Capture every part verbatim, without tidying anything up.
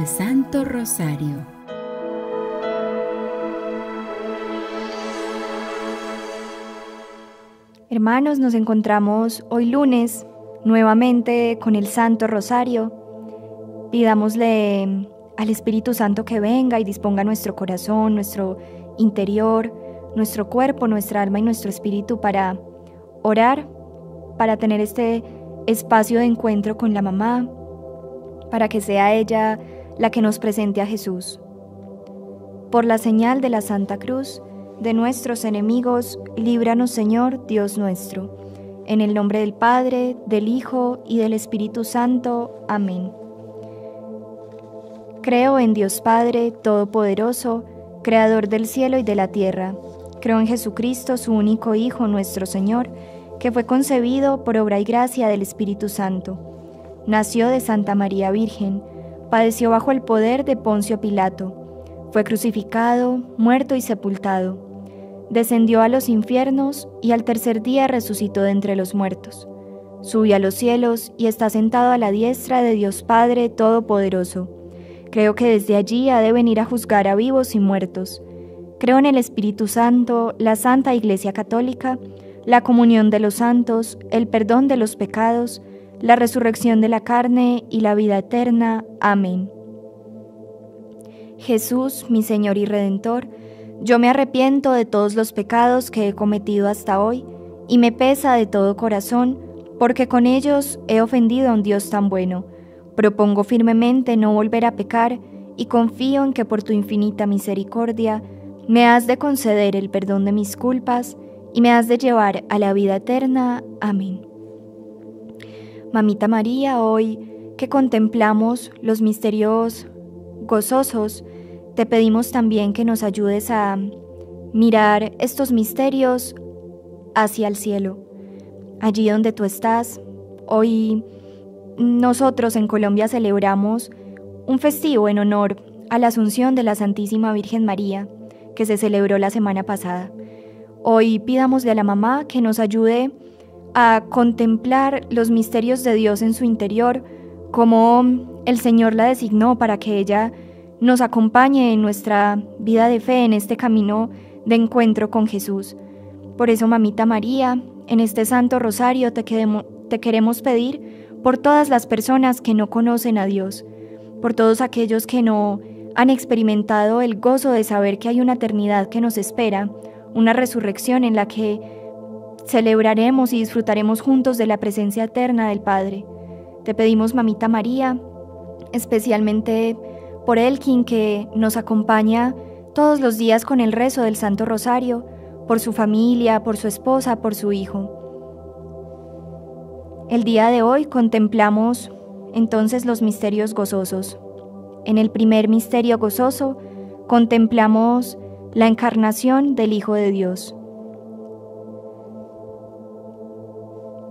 el Santo Rosario. Hermanos, nos encontramos hoy lunes nuevamente con el Santo Rosario. Pidámosle al Espíritu Santo que venga y disponga nuestro corazón, nuestro interior, nuestro cuerpo, nuestra alma y nuestro espíritu para orar, para tener este espacio de encuentro con la mamá, para que sea ella la que nos presente a Jesús. Por la señal de la Santa Cruz, de nuestros enemigos, líbranos, Señor, Dios nuestro. En el nombre del Padre, del Hijo y del Espíritu Santo. Amén. Creo en Dios Padre, Todopoderoso, Creador del cielo y de la tierra. Creo en Jesucristo, su único Hijo, nuestro Señor, que fue concebido por obra y gracia del Espíritu Santo. Nació de Santa María Virgen, padeció bajo el poder de Poncio Pilato. Fue crucificado, muerto y sepultado. Descendió a los infiernos y al tercer día resucitó de entre los muertos. Subió a los cielos y está sentado a la diestra de Dios Padre Todopoderoso. Creo que desde allí ha de venir a juzgar a vivos y muertos. Creo en el Espíritu Santo, la Santa Iglesia Católica, la comunión de los santos, el perdón de los pecados, la resurrección de la carne y la vida eterna. Amén. Jesús, mi Señor y Redentor, yo me arrepiento de todos los pecados que he cometido hasta hoy y me pesa de todo corazón, porque con ellos he ofendido a un Dios tan bueno. Propongo firmemente no volver a pecar y confío en que por tu infinita misericordia me has de conceder el perdón de mis culpas y me has de llevar a la vida eterna. Amén. Mamita María, hoy que contemplamos los misterios gozosos, te pedimos también que nos ayudes a mirar estos misterios hacia el cielo, allí donde tú estás. Hoy nosotros en Colombia celebramos un festivo en honor a la Asunción de la Santísima Virgen María, que se celebró la semana pasada. Hoy pidámosle a la mamá que nos ayude a contemplar los misterios de Dios en su interior, como el Señor la designó para que ella nos acompañe en nuestra vida de fe, en este camino de encuentro con Jesús. Por eso, Mamita María, en este Santo Rosario te, quedemo, te queremos pedir por todas las personas que no conocen a Dios, por todos aquellos que no han experimentado el gozo de saber que hay una eternidad que nos espera, una resurrección en la que celebraremos y disfrutaremos juntos de la presencia eterna del Padre. Te pedimos, Mamita María, especialmente por Elkin, que nos acompaña todos los días con el rezo del Santo Rosario, por su familia, por su esposa, por su hijo. El día de hoy contemplamos entonces los misterios gozosos. En el primer misterio gozoso contemplamos la encarnación del Hijo de Dios.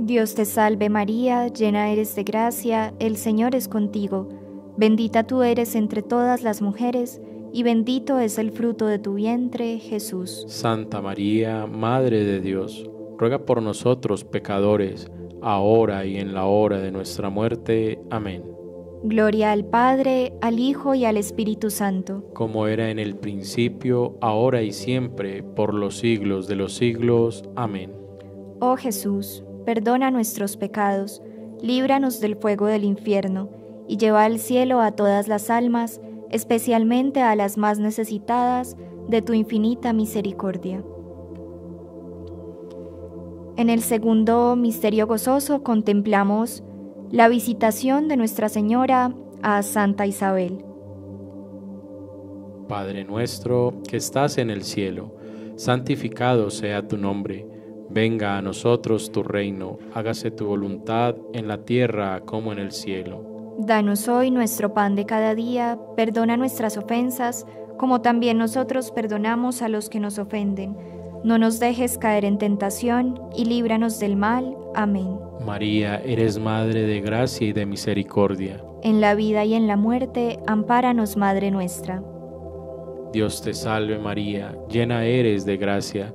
Dios te salve María, llena eres de gracia, el Señor es contigo. Bendita tú eres entre todas las mujeres, y bendito es el fruto de tu vientre, Jesús. Santa María, Madre de Dios, ruega por nosotros pecadores, ahora y en la hora de nuestra muerte. Amén. Gloria al Padre, al Hijo y al Espíritu Santo. Como era en el principio, ahora y siempre, por los siglos de los siglos. Amén. Oh Jesús, perdona nuestros pecados, líbranos del fuego del infierno, y lleva al cielo a todas las almas, especialmente a las más necesitadas de tu infinita misericordia. En el segundo misterio gozoso contemplamos la visitación de Nuestra Señora a Santa Isabel. Padre nuestro que estás en el cielo, santificado sea tu nombre. Venga a nosotros tu reino, hágase tu voluntad en la tierra como en el cielo. Danos hoy nuestro pan de cada día, perdona nuestras ofensas, como también nosotros perdonamos a los que nos ofenden. No nos dejes caer en tentación, y líbranos del mal. Amén. María, eres Madre de gracia y de misericordia. En la vida y en la muerte, ampáranos, Madre nuestra. Dios te salve María, llena eres de gracia,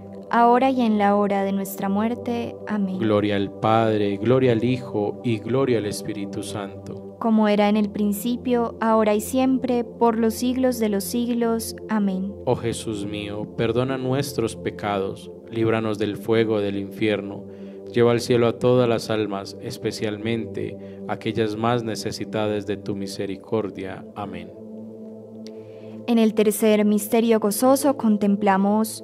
ahora y en la hora de nuestra muerte. Amén. Gloria al Padre, gloria al Hijo y gloria al Espíritu Santo. Como era en el principio, ahora y siempre, por los siglos de los siglos. Amén. Oh Jesús mío, perdona nuestros pecados, líbranos del fuego del infierno. Lleva al cielo a todas las almas, especialmente aquellas más necesitadas de tu misericordia. Amén. En el tercer misterio gozoso contemplamos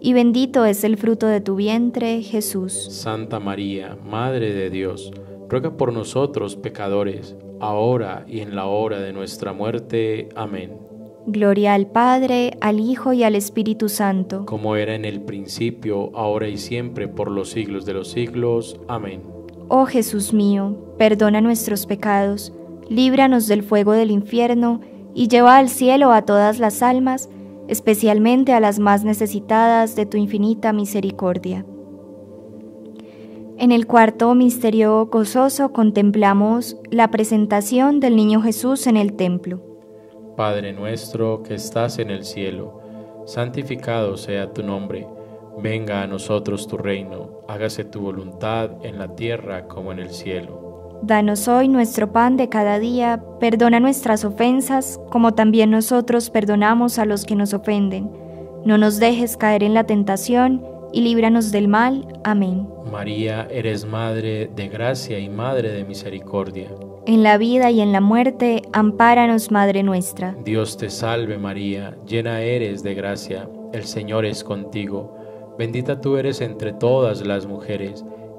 y bendito es el fruto de tu vientre, Jesús. Santa María, Madre de Dios, ruega por nosotros pecadores, ahora y en la hora de nuestra muerte. Amén. Gloria al Padre, al Hijo y al Espíritu Santo. Como era en el principio, ahora y siempre, por los siglos de los siglos. Amén. Oh Jesús mío, perdona nuestros pecados, líbranos del fuego del infierno, y lleva al cielo a todas las almas, especialmente a las más necesitadas de tu infinita misericordia. En el cuarto misterio gozoso contemplamos la presentación del niño Jesús en el templo. Padre nuestro que estás en el cielo, santificado sea tu nombre. Venga a nosotros tu reino, hágase tu voluntad en la tierra como en el cielo. Danos hoy nuestro pan de cada día, perdona nuestras ofensas, como también nosotros perdonamos a los que nos ofenden. No nos dejes caer en la tentación, y líbranos del mal. Amén. María, eres Madre de gracia y Madre de misericordia. En la vida y en la muerte, ampáranos, Madre nuestra. Dios te salve, María, llena eres de gracia, el Señor es contigo. Bendita tú eres entre todas las mujeres,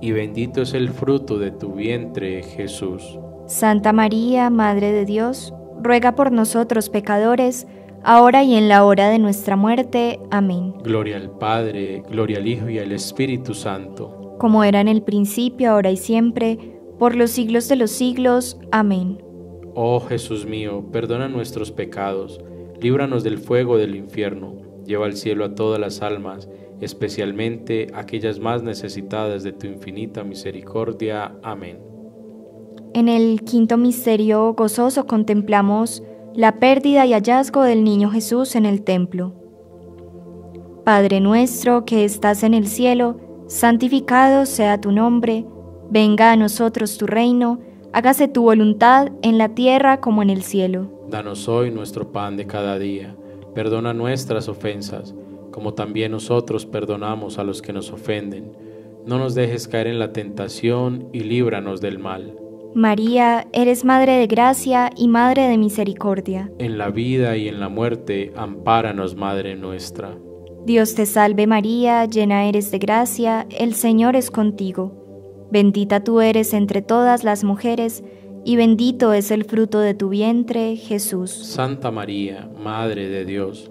y bendito es el fruto de tu vientre, Jesús. Santa María, Madre de Dios, ruega por nosotros pecadores, ahora y en la hora de nuestra muerte. Amén. Gloria al Padre, gloria al Hijo y al Espíritu Santo. Como era en el principio, ahora y siempre, por los siglos de los siglos. Amén. Oh Jesús mío, perdona nuestros pecados, líbranos del fuego del infierno, lleva al cielo a todas las almas, especialmente aquellas más necesitadas de tu infinita misericordia. Amén. En el quinto misterio gozoso contemplamos la pérdida y hallazgo del niño Jesús en el templo. Padre nuestro que estás en el cielo, santificado sea tu nombre, venga a nosotros tu reino, hágase tu voluntad en la tierra como en el cielo. Danos hoy nuestro pan de cada día, perdona nuestras ofensas, como también nosotros perdonamos a los que nos ofenden. No nos dejes caer en la tentación y líbranos del mal. María, eres Madre de gracia y Madre de misericordia. En la vida y en la muerte, ampáranos, Madre nuestra. Dios te salve María, llena eres de gracia, el Señor es contigo. Bendita tú eres entre todas las mujeres, y bendito es el fruto de tu vientre, Jesús. Santa María, Madre de Dios,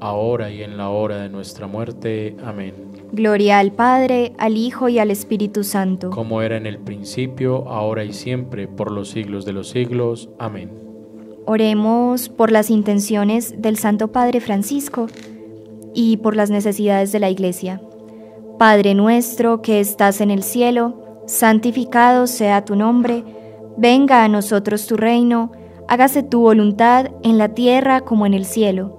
ahora y en la hora de nuestra muerte. Amén. Gloria al Padre, al Hijo y al Espíritu Santo. Como era en el principio, ahora y siempre, por los siglos de los siglos. Amén. Oremos por las intenciones del Santo Padre Francisco y por las necesidades de la Iglesia. Padre nuestro que estás en el cielo, santificado sea tu nombre. Venga a nosotros tu reino, hágase tu voluntad en la tierra como en el cielo.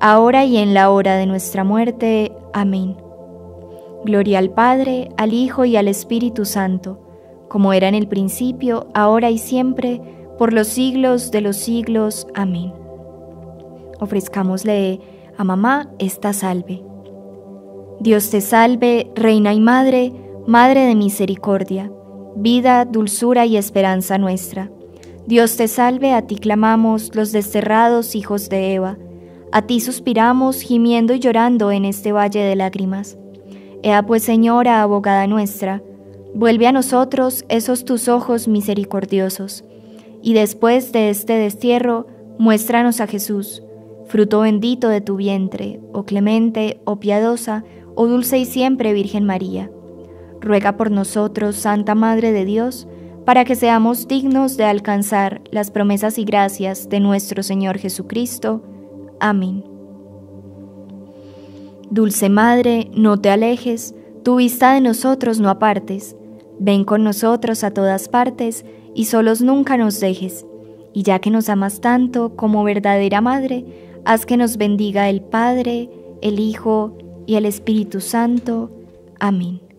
ahora y en la hora de nuestra muerte. Amén. Gloria al Padre, al Hijo y al Espíritu Santo, como era en el principio, ahora y siempre, por los siglos de los siglos. Amén. Ofrezcámosle a mamá esta salve. Dios te salve, Reina y Madre, Madre de misericordia, vida, dulzura y esperanza nuestra. Dios te salve, a ti clamamos los desterrados hijos de Eva, a ti suspiramos gimiendo y llorando en este valle de lágrimas. Ea pues, Señora, abogada nuestra, vuelve a nosotros esos tus ojos misericordiosos, y después de este destierro, muéstranos a Jesús, fruto bendito de tu vientre, oh clemente, oh piadosa, oh dulce y siempre Virgen María. Ruega por nosotros, Santa Madre de Dios, para que seamos dignos de alcanzar las promesas y gracias de nuestro Señor Jesucristo. Amén. Dulce Madre, no te alejes, tu vista de nosotros no apartes. Ven con nosotros a todas partes y solos nunca nos dejes. Y ya que nos amas tanto como verdadera Madre, haz que nos bendiga el Padre, el Hijo y el Espíritu Santo. Amén.